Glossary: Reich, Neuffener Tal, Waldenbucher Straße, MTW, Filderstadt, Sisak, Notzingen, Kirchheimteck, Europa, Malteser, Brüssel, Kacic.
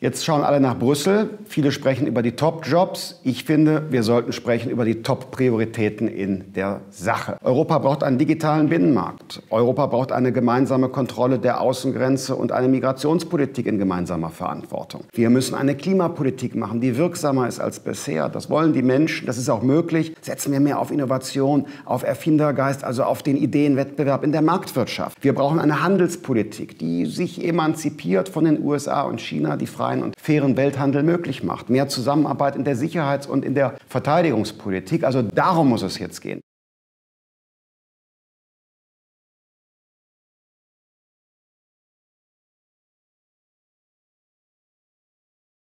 Jetzt schauen alle nach Brüssel. Viele sprechen über die Top-Jobs. Ich finde, wir sollten sprechen über die Top-Prioritäten in der Sache. Europa braucht einen digitalen Binnenmarkt. Europa braucht eine gemeinsame Kontrolle der Außengrenze und eine Migrationspolitik in gemeinsamer Verantwortung. Wir müssen eine Klimapolitik machen, die wirksamer ist als bisher. Das wollen die Menschen, das ist auch möglich. Setzen wir mehr auf Innovation, auf Erfindergeist, also auf den Ideenwettbewerb in der Marktwirtschaft. Wir brauchen eine Handelspolitik, die sich emanzipiert von den USA und China, die und fairen Welthandel möglich macht. Mehr Zusammenarbeit in der Sicherheits- und in der Verteidigungspolitik. Also darum muss es jetzt gehen.